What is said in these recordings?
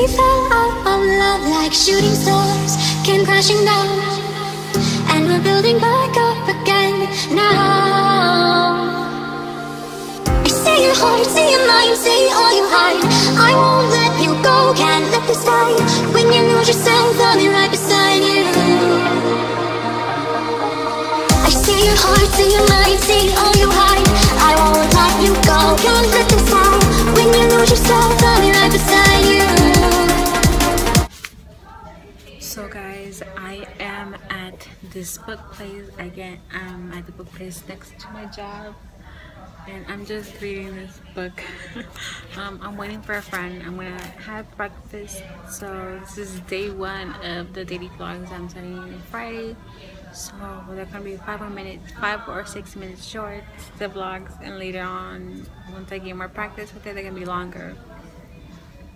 we fell out of love like shooting stars came crashing down, and we're building back up again now. I see your heart, see your mind, see all you hide. I won't let you go, can't let this die. When you lose yourself, I'll be right beside you. I see your heart, see your mind, see all you hide. I won't let you go, can't let this die. When you lose yourself, I'll be right beside you. So guys, I am at this book place again. I'm at the book place next to my job, and I'm just reading this book. I'm waiting for a friend. I'm gonna have breakfast. So this is day one of the daily vlogs I'm sending on Friday. So they're gonna be 5 or 6 minutes short, the vlogs, and later on, once I get more practice with it, they're gonna be longer.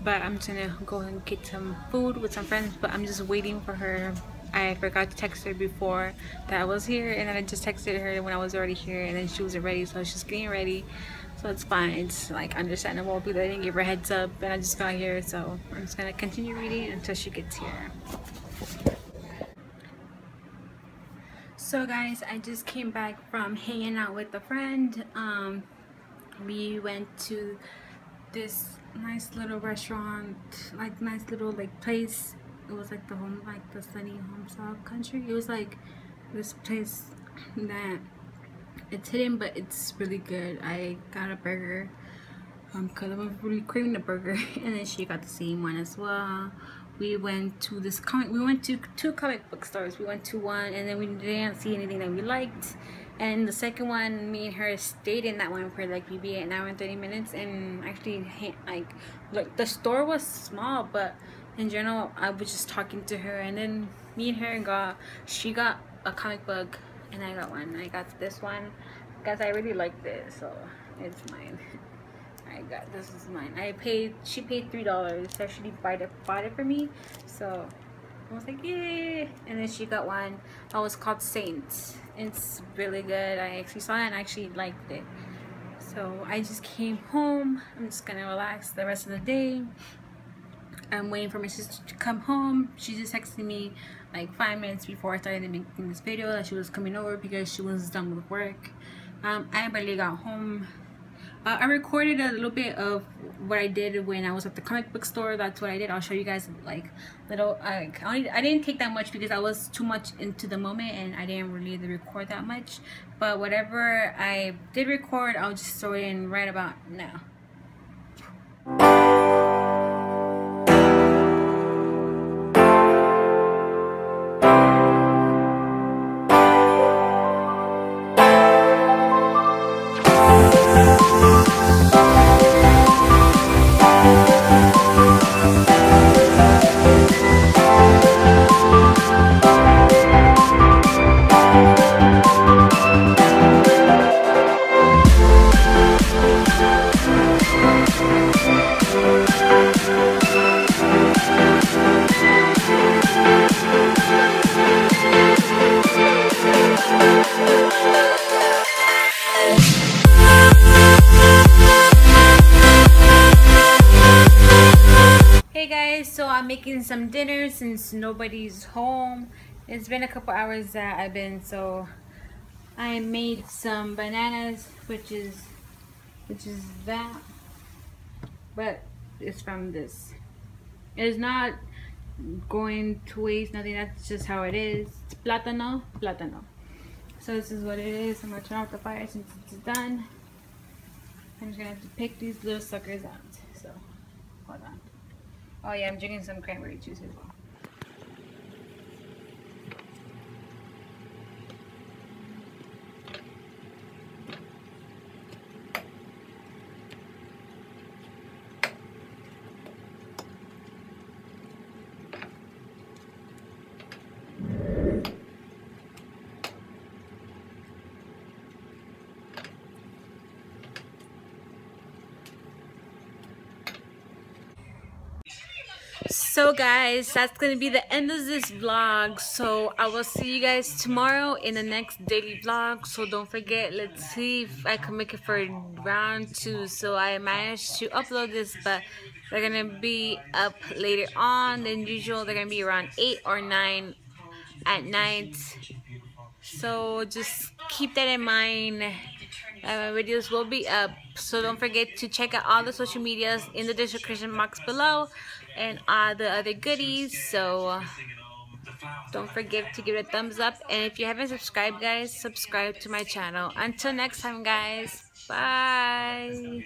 But I'm just gonna go and get some food with some friends, but I'm just waiting for her. I forgot to text her before that I was here, and then I just texted her when I was already here, and then she wasn't ready, so she's getting ready. So it's fine, it's like understandable because I didn't give her a heads up, and I just got here, so I'm just gonna continue reading until she gets here. So guys, I just came back from hanging out with a friend. We went to this nice little restaurant, like nice little like place. It was like the home, like the sunny home style country. It was like this place that it's hidden, but it's really good. I got a burger because I was really craving a burger, and then she got the same one as well. We went to this comic, we went to two comic book stores. We went to one, and then we didn't see anything that we liked. And the second one, me and her stayed in that one for like maybe an hour and 30 minutes, and actually like look, the store was small, but in general I was just talking to her, and then me and her got, she got a comic book and I got one. I got this one because I really liked it, so it's mine. I got this is mine. I paid, she paid $3 to actually bought it for me, so I was like, yay! And then she got one that was called Saints. It's really good. I actually saw it and I actually liked it. So I just came home. I'm just gonna relax the rest of the day. I'm waiting for my sister to come home. She just texted me like 5 minutes before I started making this video that she was coming over because she was done with work. I barely got home. I recorded a little bit of what I did when I was at the comic book store. That's what I did. I'll show you guys like little, I didn't take that much because I was too much into the moment and I didn't really record that much. But whatever I did record, I'll just throw it in right about now. Making some dinner since nobody's home. It's been a couple hours that I've been, so I made some bananas, which is that, but it's from this. It's not going to waste, nothing, that's just how it is. It's plátano. So this is what it is. I'm gonna turn off the fire since it's done. I'm just gonna have to pick these little suckers out, so hold on. Oh yeah, I'm drinking some cranberry juice as well. So guys, that's gonna be the end of this vlog. So I will see you guys tomorrow in the next daily vlog. So don't forget, let's see if I can make it for round 2. So I managed to upload this, but They're going to be up later on than usual. They're going to be around 8 or 9 at night. So just keep that in mind. My videos will be up. So don't forget to check out all the social medias in the description box below and all the other goodies. So don't forget to give it a thumbs up. And if you haven't subscribed, guys, subscribe to my channel. Until next time, guys. Bye.